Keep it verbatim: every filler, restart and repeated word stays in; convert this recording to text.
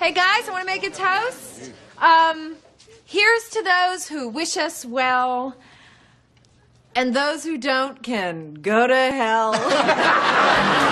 Hey guys, I want to make a toast. Um, here's to those who wish us well, and those who don't can go to hell.